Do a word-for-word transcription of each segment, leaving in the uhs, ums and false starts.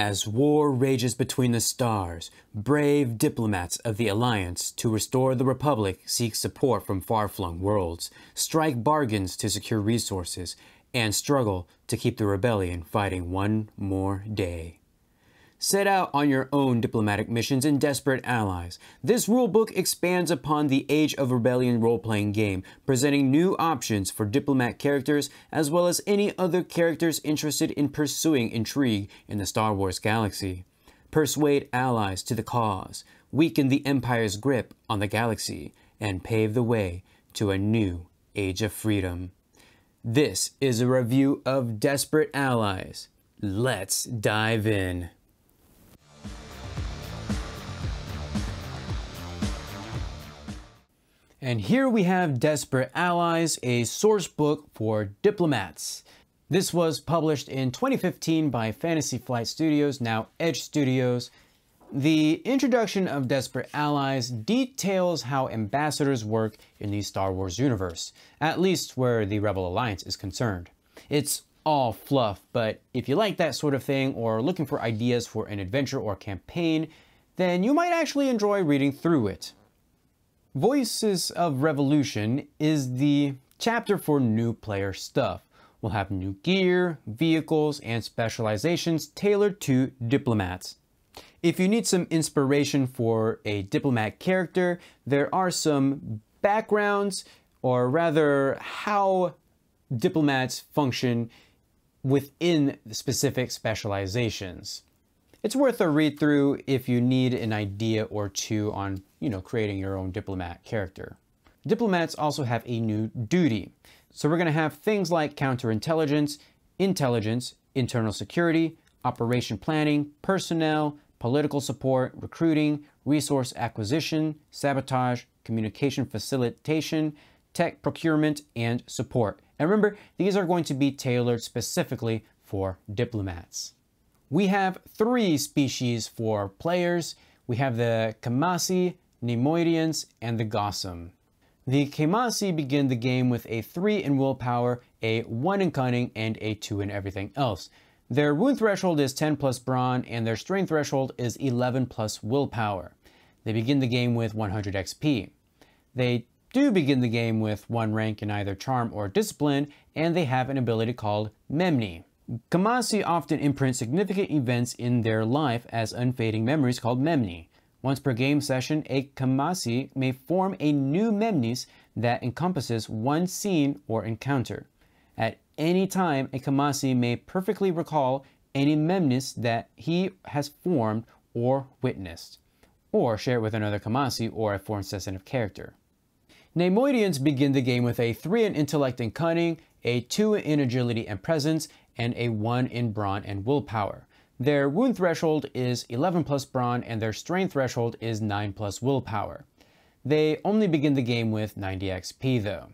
As war rages between the stars, brave diplomats of the Alliance to restore the Republic seek support from far-flung worlds, strike bargains to secure resources, and struggle to keep the rebellion fighting one more day. Set out on your own diplomatic missions in Desperate Allies. This rulebook expands upon the Age of Rebellion role-playing game, presenting new options for diplomat characters as well as any other characters interested in pursuing intrigue in the Star Wars galaxy. Persuade allies to the cause, weaken the Empire's grip on the galaxy, and pave the way to a new Age of Freedom. This is a review of Desperate Allies. Let's dive in. And here we have Desperate Allies, a source book for diplomats. This was published in twenty fifteen by Fantasy Flight Studios, now Edge Studios. The introduction of Desperate Allies details how ambassadors work in the Star Wars universe, at least where the Rebel Alliance is concerned. It's all fluff, but if you like that sort of thing or looking for ideas for an adventure or campaign, then you might actually enjoy reading through it. Voices of Revolution is the chapter for new player stuff. We'll have new gear, vehicles, and specializations tailored to diplomats. If you need some inspiration for a diplomat character, there are some backgrounds, or rather how diplomats function within specific specializations. It's worth a read through if you need an idea or two on, you know, creating your own diplomat character. Diplomats also have a new duty. So we're going to have things like counterintelligence, intelligence, internal security, operation planning, personnel, political support, recruiting, resource acquisition, sabotage, communication facilitation, tech procurement, and support. And remember, these are going to be tailored specifically for diplomats. We have three species for players. We have the Kamasi, Nemoidians, and the Gossam. The Kamasi begin the game with a three in willpower, a one in cunning, and a two in everything else. Their wound threshold is ten plus brawn, and their strain threshold is eleven plus willpower. They begin the game with one hundred X P. They do begin the game with one rank in either charm or discipline, and they have an ability called memni. Kamasi often imprint significant events in their life as unfading memories called memni. Once per game session, a Kamasi may form a new memnis that encompasses one scene or encounter. At any time, a Kamasi may perfectly recall any memnis that he has formed or witnessed, or share it with another Kamasi or a foreign sensitive character. Nemoidians begin the game with a three in intellect and cunning, a two in agility and presence, and a one in brawn and willpower. Their wound threshold is eleven plus brawn, and their strain threshold is nine plus willpower. They only begin the game with ninety X P though.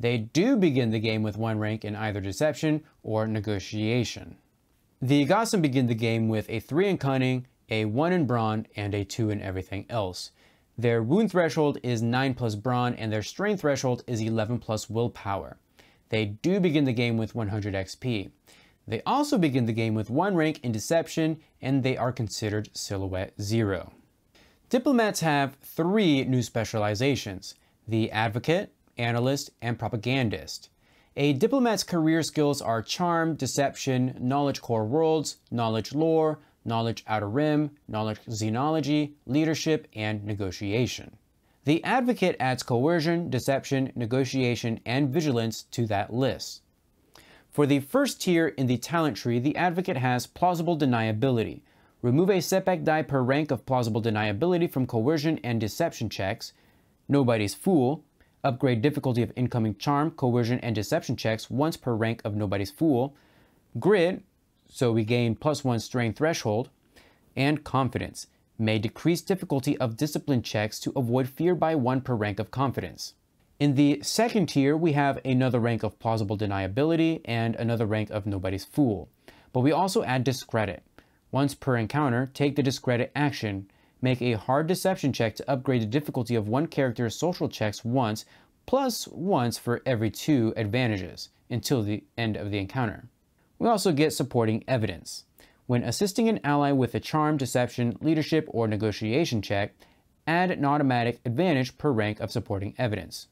They do begin the game with one rank in either deception or negotiation. The Gossam begin the game with a three in cunning, a one in brawn, and a two in everything else. Their wound threshold is nine plus brawn, and their strain threshold is eleven plus willpower. They do begin the game with one hundred X P. They also begin the game with one rank in deception, and they are considered silhouette zero. Diplomats have three new specializations: the advocate, analyst, and propagandist. A diplomat's career skills are charm, deception, knowledge core worlds, knowledge lore, knowledge outer rim, knowledge xenology, leadership, and negotiation. The advocate adds coercion, deception, negotiation, and vigilance to that list. For the first tier in the talent tree, the advocate has plausible deniability. Remove a setback die per rank of plausible deniability from coercion and deception checks. Nobody's fool. Upgrade difficulty of incoming charm, coercion, and deception checks once per rank of nobody's fool. Grit, so we gain plus one strain threshold, and confidence. May decrease difficulty of discipline checks to avoid fear by one per rank of confidence. In the second tier, we have another rank of plausible deniability and another rank of nobody's fool. But we also add discredit. Once per encounter, take the discredit action. Make a hard deception check to upgrade the difficulty of one character's social checks once, plus once for every two advantages until the end of the encounter. We also get supporting evidence. When assisting an ally with a charm, deception, leadership, or negotiation check, add an automatic advantage per rank of supporting evidence.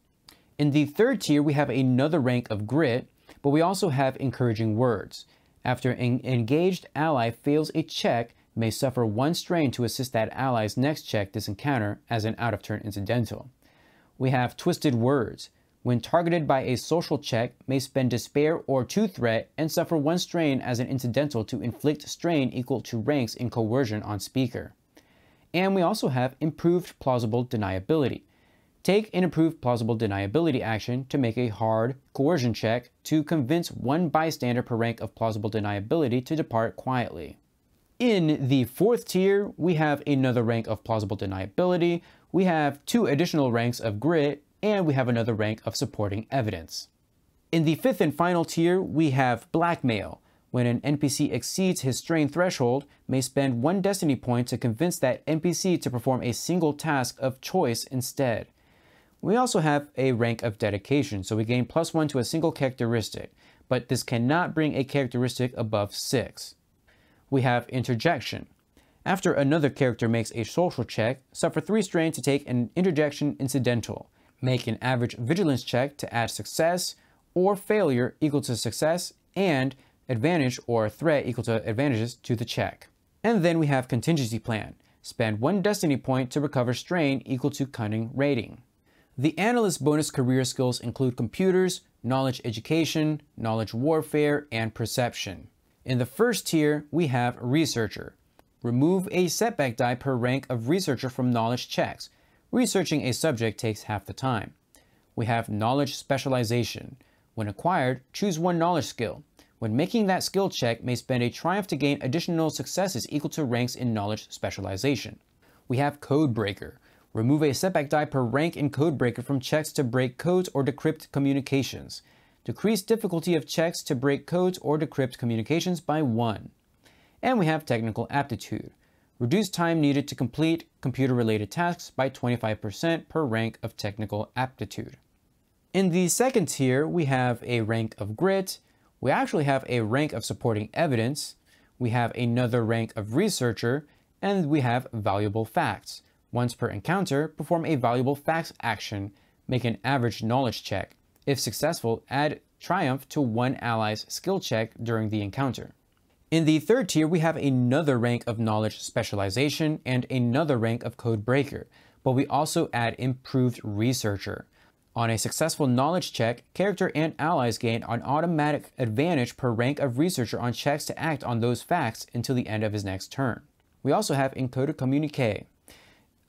In the third tier, we have another rank of grit, but we also have encouraging words. After an engaged ally fails a check, may suffer one strain to assist that ally's next check this encounter as an out-of-turn incidental. We have twisted words. When targeted by a social check, may spend despair or two threat and suffer one strain as an incidental to inflict strain equal to ranks in coercion on speaker. And we also have improved plausible deniability. Take an improved plausible deniability action to make a hard coercion check to convince one bystander per rank of plausible deniability to depart quietly. In the fourth tier, we have another rank of plausible deniability, we have two additional ranks of grit, and we have another rank of supporting evidence. In the fifth and final tier, we have blackmail. When an N P C exceeds his strain threshold, may spend one destiny point to convince that N P C to perform a single task of choice instead. We also have a rank of dedication, so we gain plus one to a single characteristic, but this cannot bring a characteristic above six. We have interjection. After another character makes a social check, suffer three strain to take an interjection incidental. Make an average vigilance check to add success or failure equal to success and advantage or threat equal to advantages to the check. And then we have contingency plan. Spend one destiny point to recover strain equal to cunning rating. The analyst bonus career skills include computers, knowledge education, knowledge warfare, and perception. In the first tier, we have Researcher. Remove a setback die per rank of Researcher from knowledge checks. Researching a subject takes half the time. We have Knowledge Specialization. When acquired, choose one knowledge skill. When making that skill check, may spend a triumph to gain additional successes equal to ranks in Knowledge Specialization. We have Codebreaker. Remove a setback die per rank in Codebreaker from checks to break codes or decrypt communications. Decrease difficulty of checks to break codes or decrypt communications by one. And we have technical aptitude. Reduce time needed to complete computer-related tasks by twenty-five percent per rank of technical aptitude. In the second tier, we have a rank of grit. We actually have a rank of supporting evidence. We have another rank of researcher, and we have valuable facts. Once per encounter, perform a valuable facts action. Make an average knowledge check. If successful, add Triumph to one ally's skill check during the encounter. In the third tier, we have another rank of Knowledge Specialization and another rank of Codebreaker, but we also add Improved Researcher. On a successful knowledge check, character and allies gain an automatic advantage per rank of Researcher on checks to act on those facts until the end of his next turn. We also have Encoded Communique.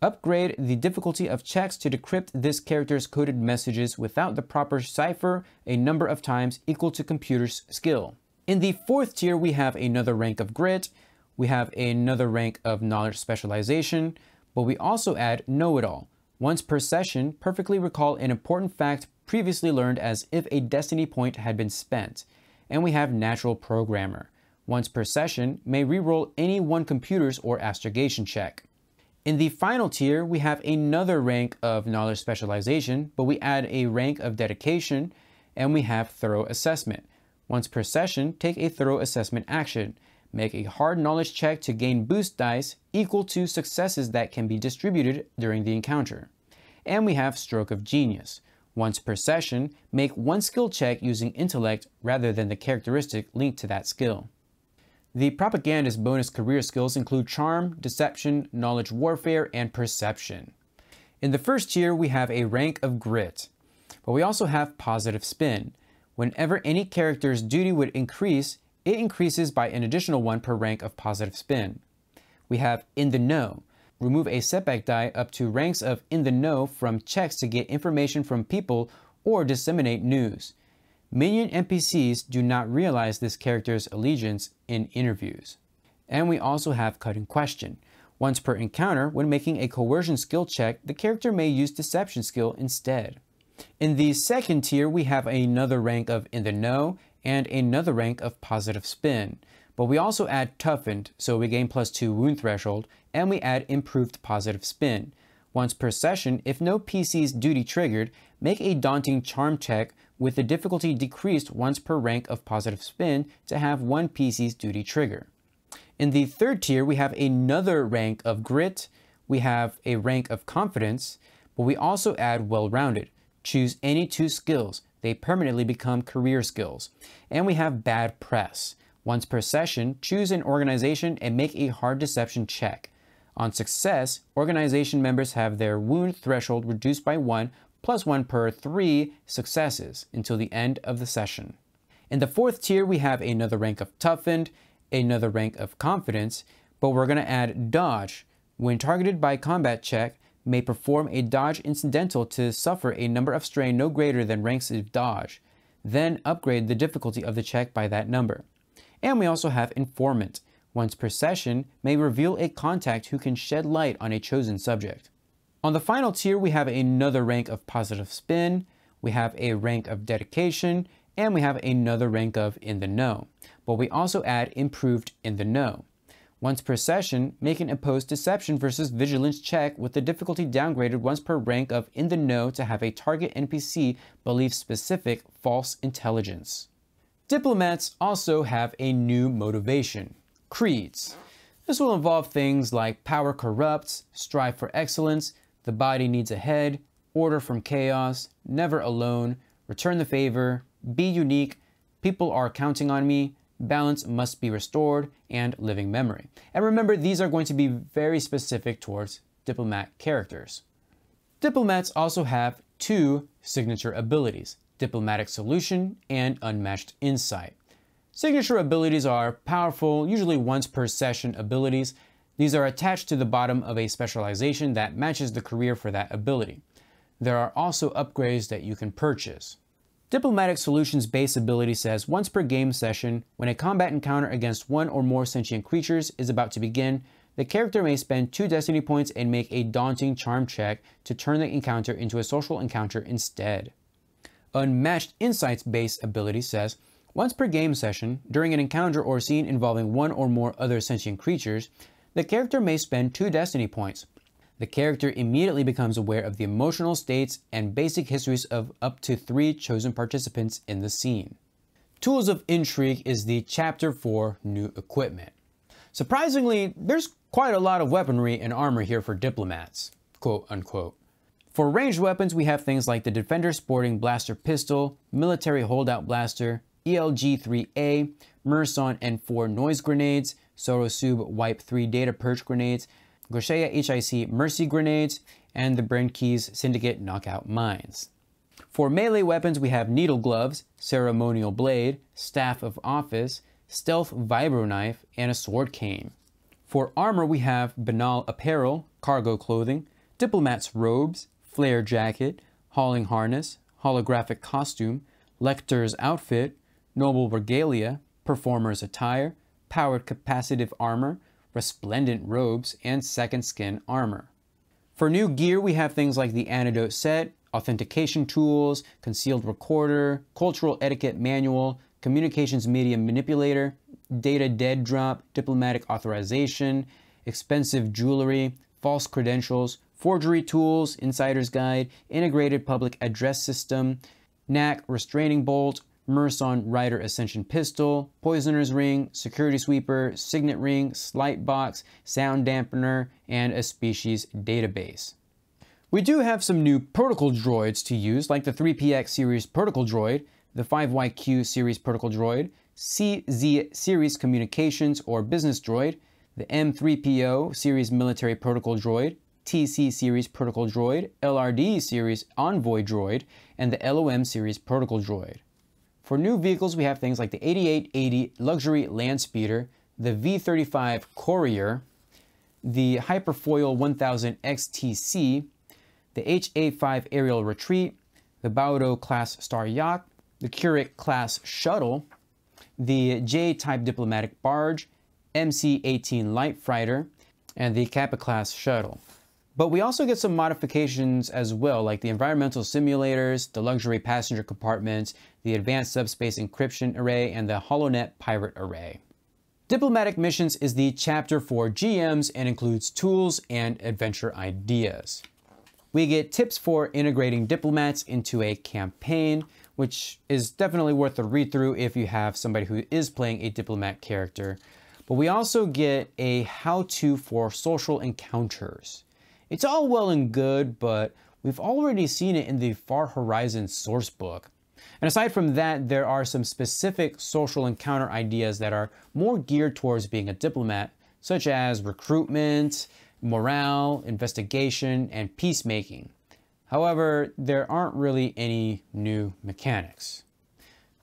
Upgrade the difficulty of checks to decrypt this character's coded messages without the proper cipher a number of times equal to computer's skill. In the fourth tier, we have another rank of grit, we have another rank of knowledge specialization, but we also add know-it-all. Once per session, perfectly recall an important fact previously learned as if a destiny point had been spent. And we have natural programmer. Once per session, may reroll any one computer's or astrogation check. In the final tier, we have another rank of knowledge specialization, but we add a rank of dedication, and we have thorough assessment. Once per session, take a thorough assessment action. Make a hard knowledge check to gain boost dice equal to successes that can be distributed during the encounter. And we have stroke of genius. Once per session, make one skill check using intellect rather than the characteristic linked to that skill. The propagandist bonus career skills include charm, deception, knowledge warfare, and perception. In the first tier, we have a rank of grit, but we also have positive spin. Whenever any character's duty would increase, it increases by an additional one per rank of positive spin. We have in the know. Remove a setback die up to ranks of in the know from checks to get information from people or disseminate news. Minion N P Cs do not realize this character's allegiance in interviews. And we also have cutting question. Once per encounter, when making a coercion skill check, the character may use deception skill instead. In the second tier, we have another rank of in the know and another rank of positive spin. But we also add toughened, so we gain plus two wound threshold, and we add improved positive spin. Once per session, if no P C's duty triggered, make a daunting charm check with the difficulty decreased once per rank of positive spin to have one P C's duty trigger. In the third tier, we have another rank of grit, we have a rank of confidence, but we also add well-rounded. Choose any two skills. They permanently become career skills. And we have bad press. Once per session, choose an organization and make a hard deception check. On success, organization members have their wound threshold reduced by one plus one per three successes until the end of the session. In the fourth tier, we have another rank of toughened, another rank of confidence, but we're going to add dodge. When targeted by combat check, may perform a dodge incidental to suffer a number of strain no greater than ranks of dodge, then upgrade the difficulty of the check by that number. And we also have informant. Once per session, may reveal a contact who can shed light on a chosen subject. On the final tier, we have another rank of positive spin, we have a rank of dedication, and we have another rank of in the know, but we also add improved in the know. Once per session, make an opposed deception versus vigilance check with the difficulty downgraded once per rank of in the know to have a target N P C believe specific false intelligence. Diplomats also have a new motivation, creeds. This will involve things like power corrupts, strive for excellence, the body needs a head, order from chaos, never alone, return the favor, be unique, people are counting on me, balance must be restored, and living memory. And remember, these are going to be very specific towards diplomat characters. Diplomats also have two signature abilities, diplomatic solution and unmatched insight. Signature abilities are powerful, usually once per session abilities. These are attached to the bottom of a specialization that matches the career for that ability. There are also upgrades that you can purchase. Diplomatic Solution's base ability says once per game session, when a combat encounter against one or more sentient creatures is about to begin, the character may spend two destiny points and make a daunting charm check to turn the encounter into a social encounter instead. Unmatched Insight's base ability says once per game session, during an encounter or scene involving one or more other sentient creatures, the character may spend two destiny points. The character immediately becomes aware of the emotional states and basic histories of up to three chosen participants in the scene. Tools of Intrigue is the chapter for new equipment. Surprisingly, there's quite a lot of weaponry and armor here for diplomats, quote unquote. For ranged weapons, we have things like the Defender Sporting Blaster Pistol, Military Holdout Blaster, E L G three A, Murson N four Noise Grenades, SoroSuub Wipe three Data Purge Grenades, Gocheya H I C Mercy Grenades, and the Brankies Syndicate Knockout Mines. For melee weapons, we have Needle Gloves, Ceremonial Blade, Staff of Office, Stealth Vibro Knife, and a Sword Cane. For armor, we have Banal Apparel, Cargo Clothing, Diplomat's Robes, Flare Jacket, Hauling Harness, Holographic Costume, Lector's Outfit, Noble Regalia, Performer's Attire, Powered Capacitive Armor, Resplendent Robes, and Second Skin Armor. For new gear, we have things like the Antidote Set, Authentication Tools, Concealed Recorder, Cultural Etiquette Manual, Communications Medium Manipulator, Data Dead Drop, Diplomatic Authorization, Expensive Jewelry, False Credentials, Forgery Tools, Insider's Guide, Integrated Public Address System, N A C Restraining Bolt, Murson Rider Ascension Pistol, Poisoner's Ring, Security Sweeper, Signet Ring, Slight Box, Sound Dampener, and a Species Database. We do have some new protocol droids to use, like the three P X series protocol droid, the five Y Q series protocol droid, C Z series communications or business droid, the M three P O series military protocol droid, T C series protocol droid, L R D series envoy droid, and the L O M series protocol droid. For new vehicles, we have things like the eighty-eight eighty Luxury Land Speeder, the V thirty-five Courier, the Hyperfoil one thousand X T C, the H A five Aerial Retreat, the Baudo Class Star Yacht, the Curic Class Shuttle, the J-Type Diplomatic Barge, M C eighteen Light Freighter, and the Kappa Class Shuttle. But we also get some modifications as well, like the environmental simulators, the luxury passenger compartments, the advanced subspace encryption array, and the HoloNet pirate array. Diplomatic missions is the chapter for G Ms and includes tools and adventure ideas. We get tips for integrating diplomats into a campaign, which is definitely worth a read through if you have somebody who is playing a diplomat character. But we also get a how-to for social encounters. It's all well and good, but we've already seen it in the Far Horizon sourcebook. And aside from that, there are some specific social encounter ideas that are more geared towards being a diplomat, such as recruitment, morale, investigation, and peacemaking. However, there aren't really any new mechanics.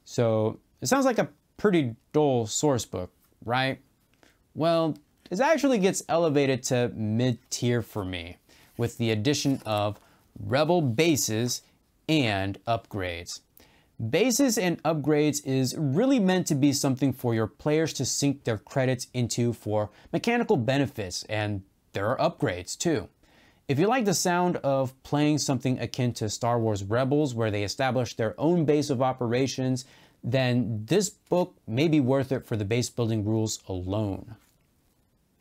So it sounds like a pretty dull sourcebook, right? Well, this actually gets elevated to mid-tier for me with the addition of rebel bases and upgrades. Bases and upgrades is really meant to be something for your players to sink their credits into for mechanical benefits, and there are upgrades too. If you like the sound of playing something akin to Star Wars Rebels, where they establish their own base of operations, then this book may be worth it for the base building rules alone.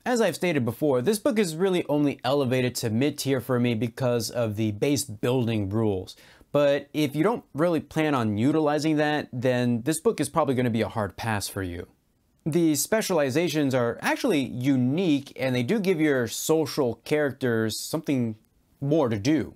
As I've stated before, this book is really only elevated to mid-tier for me because of the base building rules. But if you don't really plan on utilizing that, then this book is probably going to be a hard pass for you. The specializations are actually unique, and they do give your social characters something more to do.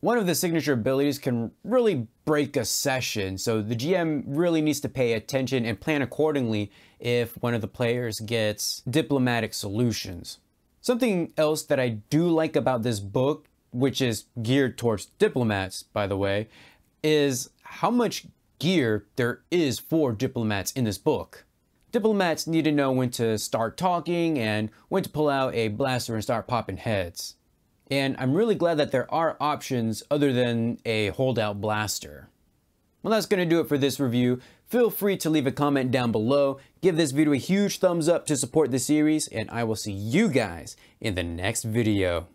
One of the signature abilities can really break a session, so the G M really needs to pay attention and plan accordingly if one of the players gets diplomatic solutions. Something else that I do like about this book, which is geared towards diplomats, by the way, is how much gear there is for diplomats in this book. Diplomats need to know when to start talking and when to pull out a blaster and start popping heads. And I'm really glad that there are options other than a holdout blaster. Well, that's going to do it for this review. Feel free to leave a comment down below. Give this video a huge thumbs up to support the series, and I will see you guys in the next video.